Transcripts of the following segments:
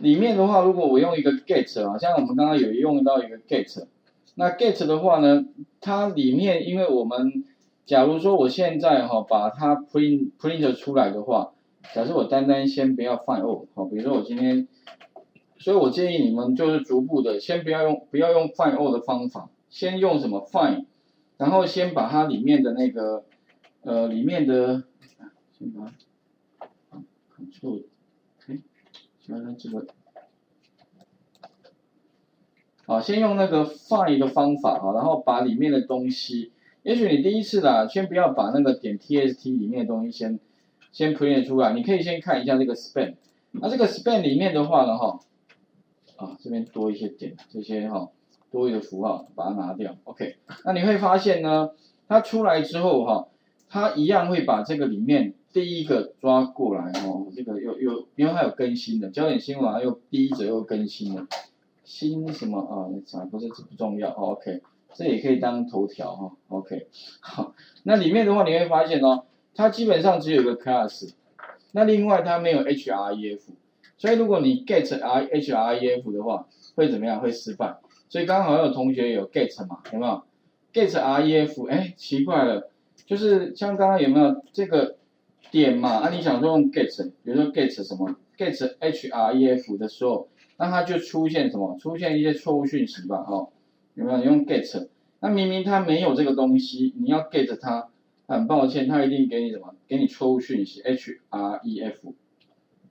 里面的话，如果我用一个 get 啊，像我们刚刚有用到一个 get， 那 get 的话呢，它里面因为我们假如说我现在哈把它 print 出来的话，假设我单单先不要放哦，好，比如说我今天，所以我建议你们就是逐步的，先不要用 find all 的方法，先用什么 find， 然后先把它里面的那个里面的，先把它 control， 哎，先把这个，好，先用那个 find 的方法啊，然后把里面的东西，也许你第一次啦，先不要把那个点 txt 里面的东西先 print 出来，你可以先看一下这个 span， 那这个 span 里面的话呢，哈。 啊，这边多一些点，这些哈、哦、多余的符号把它拿掉。OK， 那你会发现呢，它出来之后哈、哦，它一样会把这个里面第一个抓过来哦。这个又因为它有更新的焦点新闻网又第一则又更新了，新什么啊？不是这不重要、哦。OK， 这也可以当头条哈、哦。OK， 好，那里面的话你会发现哦，它基本上只有一个 class， 那另外它没有 href。 所以如果你 get href 的话，会怎么样？会失败。所以刚好有同学有 get 嘛，有没有 ？get href， 哎，奇怪了，就是像刚刚有没有这个点嘛？啊，你想说用 get， 比如说 get 什么 get href 的时候，那它就出现什么？出现一些错误讯息吧，哦，有没有？你用 get， 那明明它没有这个东西，你要 get 它，很抱歉，它一定给你什么？给你错误讯息 href。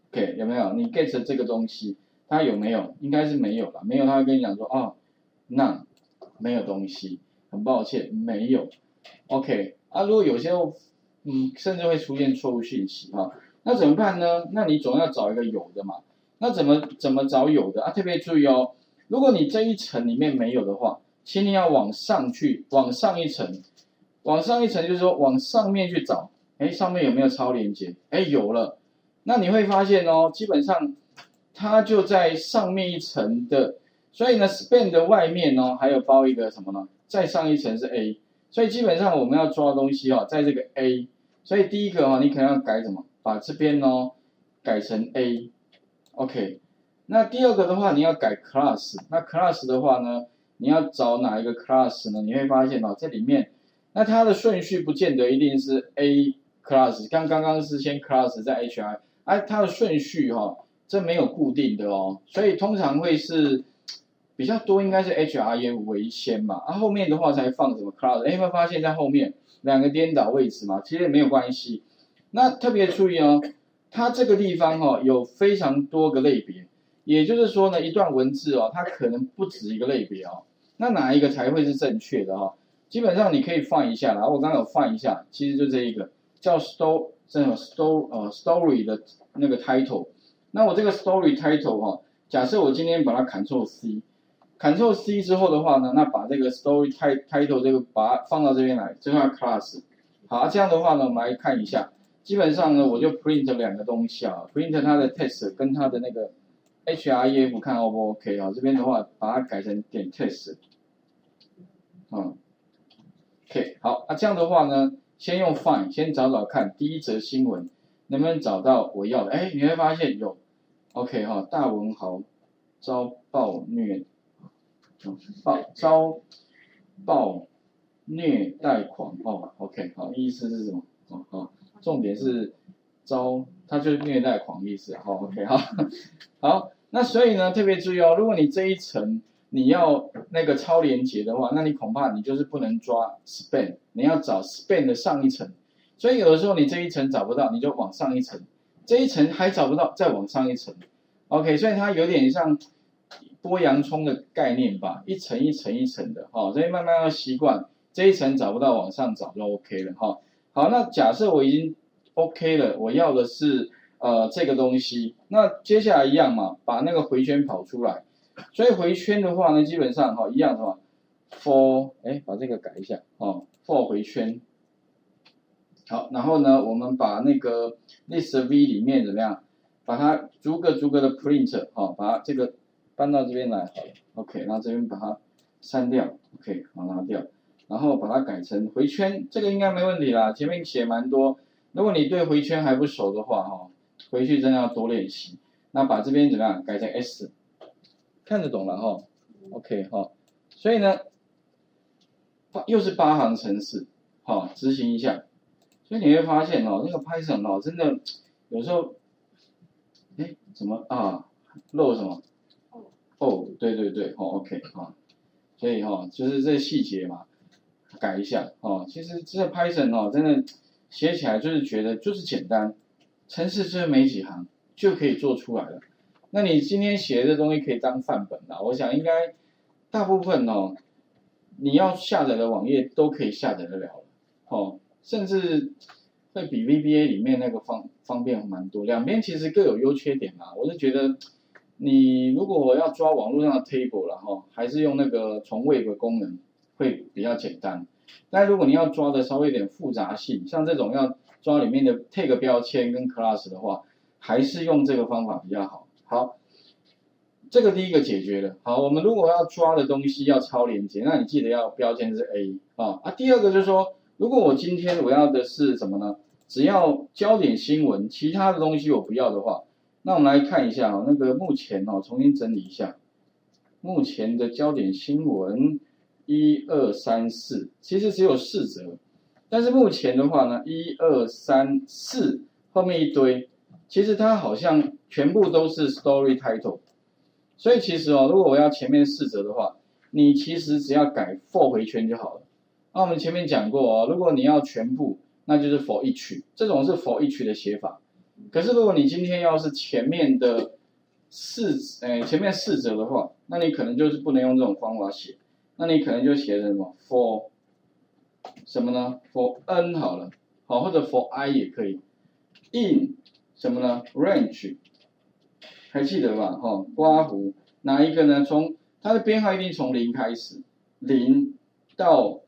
OK， 有没有？你 get 这个东西，它有没有？应该是没有了，没有他会跟你讲说，哦，那没有东西，很抱歉，没有。OK， 啊，如果有些，甚至会出现错误讯息哈、哦，那怎么办呢？那你总要找一个有的嘛。那怎么找有的啊？特别注意哦，如果你这一层里面没有的话，请你要往上去，往上一层，往上一层就是说往上面去找，哎，上面有没有超连接？哎，有了。 那你会发现哦，基本上它就在上面一层的，所以呢 ，span 的外面哦，还有包一个什么呢？再上一层是 A， 所以基本上我们要抓的东西哦，在这个 A， 所以第一个哦，你可能要改什么？把这边哦改成 A，OK。那第二个的话，你要改 class， 那 class 的话呢，你要找哪一个 class 呢？你会发现哦，这里面，那它的顺序不见得一定是 A class， 刚刚是先 class 再 HR。 哎，它的顺序哈、哦，这没有固定的哦，所以通常会是比较多，应该是 href 为先嘛，啊后面的话才放什么 class， 哎，有没有发现在后面两个颠倒位置嘛？其实也没有关系。那特别注意哦，它这个地方哈、哦、有非常多个类别，也就是说呢，一段文字哦，它可能不止一个类别哦。那哪一个才会是正确的哦？基本上你可以放一下啦，我刚刚有放一下，其实就这一个叫 store。 这种 story 的那个 title， 那我这个 story title 哈、哦，假设我今天把它 Ctrl+C 之后的话呢，那把这个 story title 这个把它放到这边来，这块 class。好，这样的话呢，我们来看一下，基本上呢，我就 print 两个东西啊 ，print 它的 text 跟它的那个 href 看 O 不 OK 啊、哦？这边的话把它改成点 text， OK 好，啊这样的话呢。 先用 find， 先找看第一则新闻能不能找到我要的。哎，你会发现有 ，OK 哈、哦，大文豪遭暴虐，遭暴虐待狂哦 ，OK 好、哦，意思是什么？哦哦，重点是遭，他就是虐待狂意思，好、哦、OK 好，好，那所以呢特别注意哦，如果你这一层。 你要那个超连结的话，那你恐怕你就是不能抓 span， 你要找 span 的上一层，所以有的时候你这一层找不到，你就往上一层，这一层还找不到，再往上一层 ，OK， 所以它有点像剥洋葱的概念吧，一层一层一层的，哦，所以慢慢要习惯，这一层找不到往上找就 OK 了，哈、哦。好，那假设我已经 OK 了，我要的是这个东西，那接下来一样嘛，把那个回圈跑出来。 所以回圈的话呢，基本上哈一样哈 ，for 哎把这个改一下哦 ，for 回圈。好，然后呢，我们把那个 list v 里面怎么样，把它逐个的 print 哦，把这个搬到这边来 ，OK， 然后这边把它删掉 ，OK， 好拿掉，然后把它改成回圈，这个应该没问题啦。前面写蛮多，如果你对回圈还不熟的话哈，回去真的要多练习。那把这边怎么样改成 S， 看得懂了哈 ，OK 哈，所以呢，又是八行程式，好，执行一下，所以你会发现哦，那个 Python 哦，真的有时候，哎，怎么啊漏什么？哦，对对对，哦 ，OK 哈，所以哈，就是这细节嘛，改一下哦。其实这个 Python 哦，真的写起来就是觉得就是简单，程式真的没几行就可以做出来了。那你今天写的这东西可以当范本啦，我想应该大部分哦，你要下载的网页都可以下载得了了，哦，甚至会比 VBA 里面那个方便蛮多。两边其实各有优缺点啦，我是觉得。你如果要抓网络上的 table 啦，哈，还是用那个从 web 功能会比较简单。但如果你要抓的稍微有点复杂性，像这种要抓里面的 tag 标签跟 class 的话，还是用这个方法比较好。好，这个第一个解决了。好，我们如果要抓的东西要超连接，那你记得要标签是 A 啊。啊，第二个就是说，如果我今天我要的是什么呢？只要焦点新闻，其他的东西我不要的话。那我们来看一下哦，那个目前哦，重新整理一下，目前的焦点新闻1、2、3、4，其实只有4则，但是目前的话呢，1、2、3、4后面一堆，其实它好像全部都是 story title， 所以其实哦，如果我要前面4则的话，你其实只要改 for 回圈就好了。那我们前面讲过哦，如果你要全部，那就是 for each， 这种是 for each 的写法。可是如果你今天要是前面四则的话，那你可能就是不能用这种方法写，那你可能就写什么 for 什么呢 ？for n 好了，好，或者 for i 也可以 ，in 什么呢 ？range 还记得吧？哈、哦，刮胡哪一个呢？从它的编号一定从0开始，0到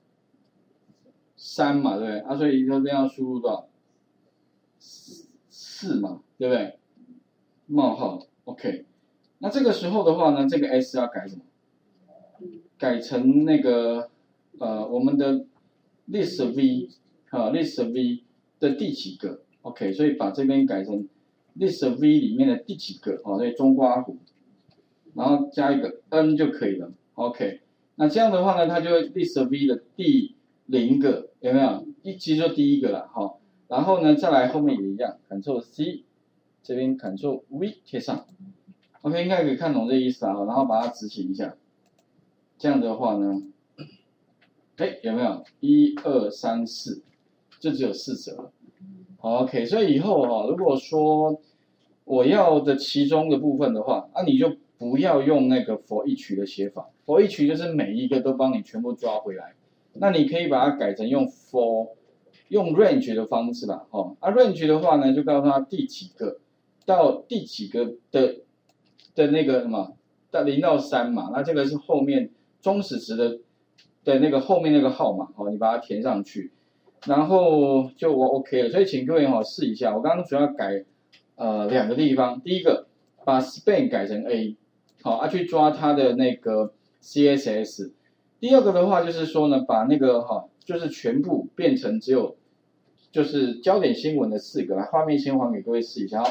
3嘛，对不对？啊，所以这边要输入多少？4嘛，对不对？冒号 ，OK。那这个时候的话呢，这个 S 要改什么？改成那个我们的 list v 啊 ，list v 的第几个 ？OK， 所以把这边改成 list v 里面的第几个啊？所以中括弧，然后加一个 n 就可以了。OK， 那这样的话呢，它就 list v 的第0个，有没有？其实就第1个了，好。然后呢，再来后面也一样 ，Ctrl C， 这边 Ctrl V 贴上 ，OK， 应该可以看懂这意思啊。然后把它执行一下，这样的话呢，哎，有没有？ 1、2、3、4，就只有4则了。OK， 所以以后哈、哦，如果说我要的其中的部分的话，那、啊、你就不要用那个 for each 的写法 ，for each 就是每一个都帮你全部抓回来，那你可以把它改成用 for。用 range 的方式吧，哦，啊 range 的话呢，就告诉他第几个到第几个的那个什么，到0到3嘛，那这个是后面终始值的那个后面那个号码，哦，你把它填上去，然后就我 OK 了，所以请各位哈、哦、试一下，我刚刚主要改2个地方，第一个把 span 改成 A， 好、哦、啊去抓它的那个 CSS， 第二个的话就是说呢，把那个哈、哦、就是全部变成只有。就是焦点新闻的4个，来画面先还给各位试一下。